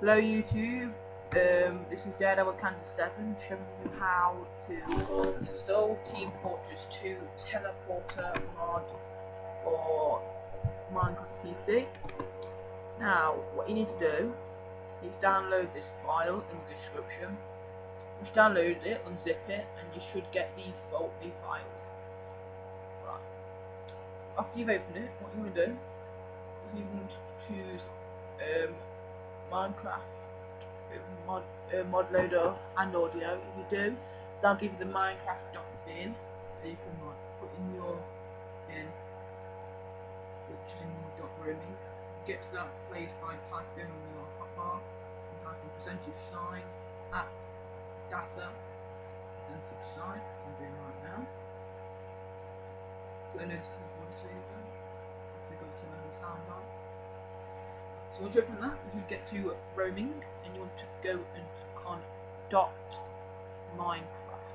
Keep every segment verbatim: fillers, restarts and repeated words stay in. Hello YouTube, um, this is Daredevilcandy seven showing you how to install Team Fortress two teleporter mod for Minecraft P C. Now, what you need to do is download this file in the description. Just download it, unzip it, and you should get these, these files. Right. After you've opened it, what you want to do is you want to choose um, Minecraft, mod, uh, Modloader and audio. If you do, they'll give you the Minecraft bin that you can like, put in your bin, which is in .roaming. Get to that place by typing on your hotbar and typing percentage sign app data percentage sign. I'm doing it right now. Don't notice the voiceover. I forgot to know the sound on. So once you open that, you should get to roaming, and you want to go and click on dot Minecraft.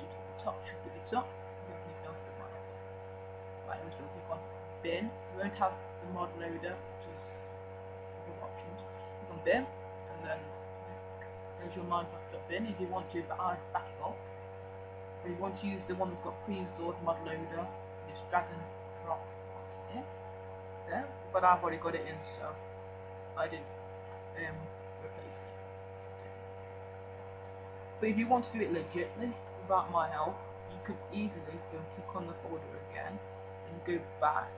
Just at the top, should be the top. You don't need to know it's right. Right, I'm just going to click on bin. We won't have the mod loader, which is above options. Click on bin, and then there's your Minecraft.bin if you want to, but I'd back it up. If you want to use the one that's got pre-installed mod loader, just drag and drop onto it. There, but I've already got it in, so I didn't um, replace it. But if you want to do it legitly, without my help, you could easily go and click on the folder again and go back,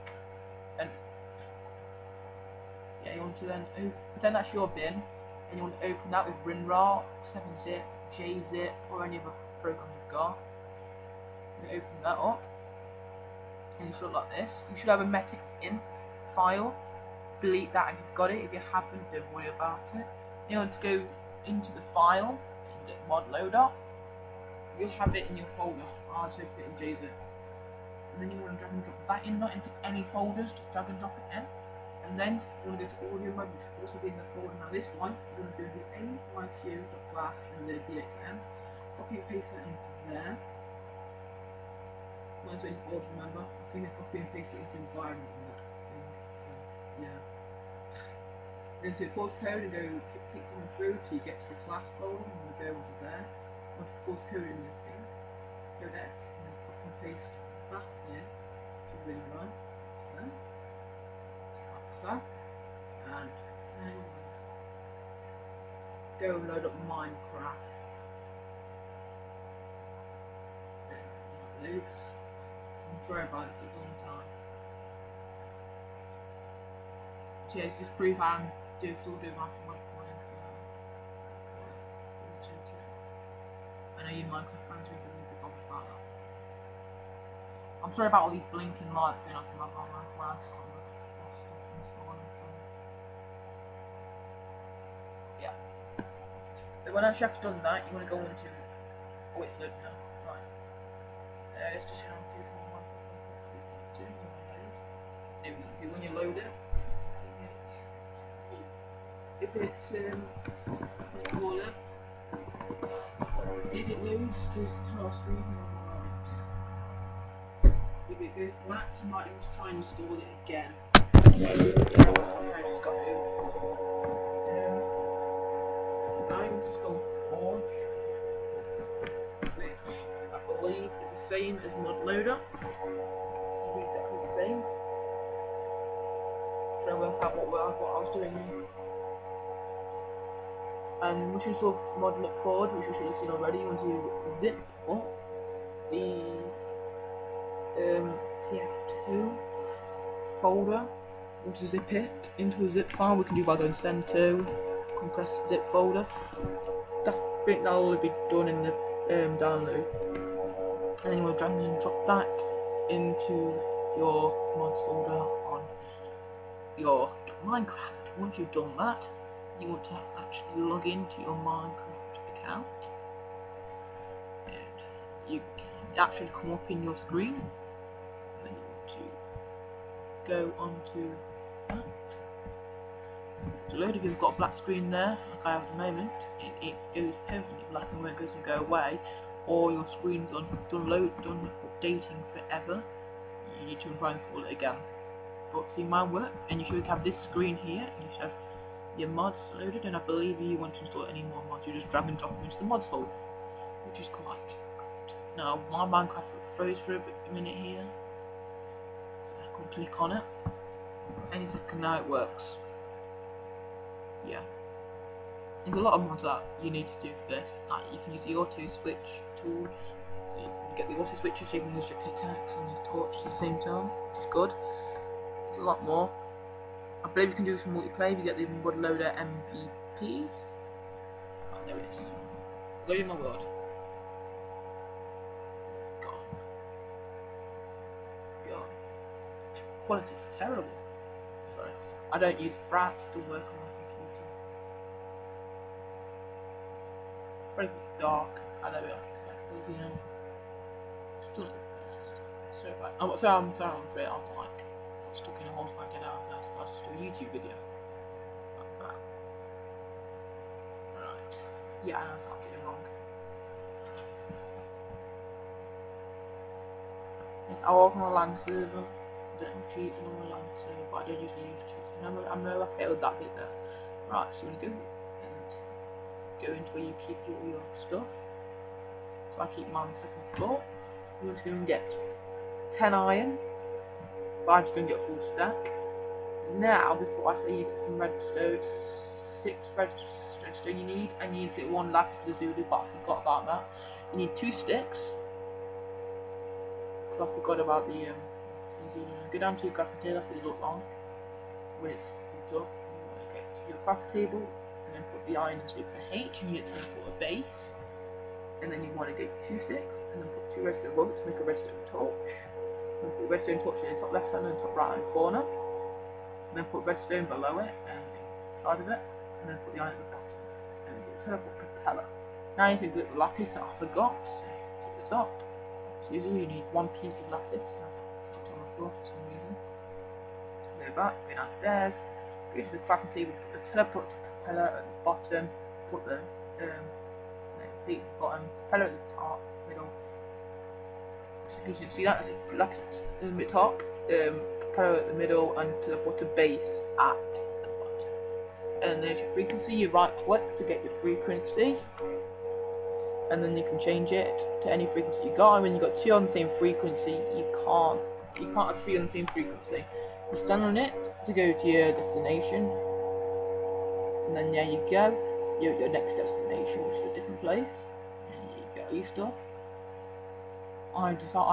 and yeah, you want to then open, pretend that's your bin, and you want to open that with WinRAR, seven zip, Jzip, or any other program you've got. You open that up, and it should look like this. You should have a meta inf file. Delete that if you've got it. If you haven't, don't worry about it. You want to go into the file and get mod loader. You'll have it in your folder. I'll just put it in Jzip. And then you want to drag and drop that in, not into any folders, just drag and drop it in. And then you want to go to audio mode, which should also be in the folder. Now this one, you're going to do the A Y Q.class and the B X M. Copy and paste that into there. one twenty-four, remember? I think I copy and paste it into environment and that thing. So, yeah. Then to pause code and go keep coming through till you get to the class folder, and you go into there. You want to pause code in the thing, code X, and then copy and paste that in to WinRAR. Like so. And now you want to go and load up Minecraft. Then it loads. Try about this a long time. So yeah, it's just proof I'm do, still doing my Minecraft. I know you Minecraft fans are going to be bothered about that. I'm sorry about all these blinking lights going off in my Minecraft. It's kind of fast stuff installing. Yeah. But when I actually have done that, you want to go on to. Oh, it's loaded now. Right. Uh, it's just on you know, when you load it, if it's um, what do you call it? If it moves, just tell us reading on the right. If it goes black, you might need to try and install it again. I just got it. Um, I'm just on Forge, which I believe is the same as Modloader. It's going to be exactly the same. I work out what, what I was doing here. And once you install mod look forward, which you should have seen already, you want to zip up the um, T F two folder. You want to zip it into a zip file. We can do by going send to compress zip folder. I think that'll only be done in the um, download. And then you want to drag and drop that into your mods folder on your Minecraft. Once you've done that, you want to actually log into your Minecraft account, and you that should come up in your screen. And then you want to go onto that. Load if you've got a black screen there, like I have at the moment, it, it goes permanently black and won't go to go away, or your screen's on done load done updating forever. You need to try and install it again. See, mine works, and you should have this screen here, and you should have your mods loaded, and I believe if you want to install any more mods, you just drag and drop them into the mods folder, which is quite good. Now my Minecraft froze for a, bit, a minute here, so I can click on it, any second now it works. Yeah, there's a lot of mods that you need to do for this. Like you can use the auto switch tool, so you can get the auto switches, so you can use your pickaxe and your torch at the same time, which is good. There's a lot more. I believe you can do some multiplayer if you get the Modloader M V P. Oh, there it is. Loading my world. Gone. Gone. Quality's terrible. Sorry. I don't use F R A T to work on my computer. Very dark. I don't know what I you know. Still not the best. Sorry about oh, sorry, I'm sorry, I'm afraid I was like stuck in a hole till I get out, and I decided to do a YouTube video. Like that. Right. Yeah, I know I can't get it wrong. Yes, I was on a LAN server. I don't have cheats on my LAN server, but I don't usually use cheats. I know, I know I failed that bit there. Right, so I'm going to go and go into where you keep your, your stuff. So I keep mine on the second floor. You want to go and get ten iron. But I'm just going to get a full stack. Now, before I say you get some redstone, it's six redstone you need, and you need to get one lapis lazuli, but I forgot about that. You need two sticks, because I forgot about the um, lazuli. Go down to your crafting table, that's what you look like. When it's hooked up, you want to get to your craft table, and then put the iron in super H, and you get to put a base. And then you want to get two sticks, and then put two redstone above it to make a redstone torch. Put redstone torch in the top left hand and top right hand corner, and then put redstone below it and inside of it, and then put the iron at the bottom, and then get a turbo propeller. Now you need to get the lapis that I forgot, so it's at the top. So usually you need one piece of lapis, and I've stuck it on the floor for some reason. Go back, go downstairs, go to the crafting table, put the teleport propeller at the bottom, put the um, piece at the bottom, propeller at the top, middle. So you can see that's lapis in the top, um, propeller at the middle, and teleport to base at the bottom. And there's your frequency, you right click to get your frequency, and then you can change it to any frequency you got. And when you got two on the same frequency, you can't you can't have three on the same frequency. You stand on it to go to your destination, and then there you go, you're at your next destination, which is a different place, and you get your stuff. I decided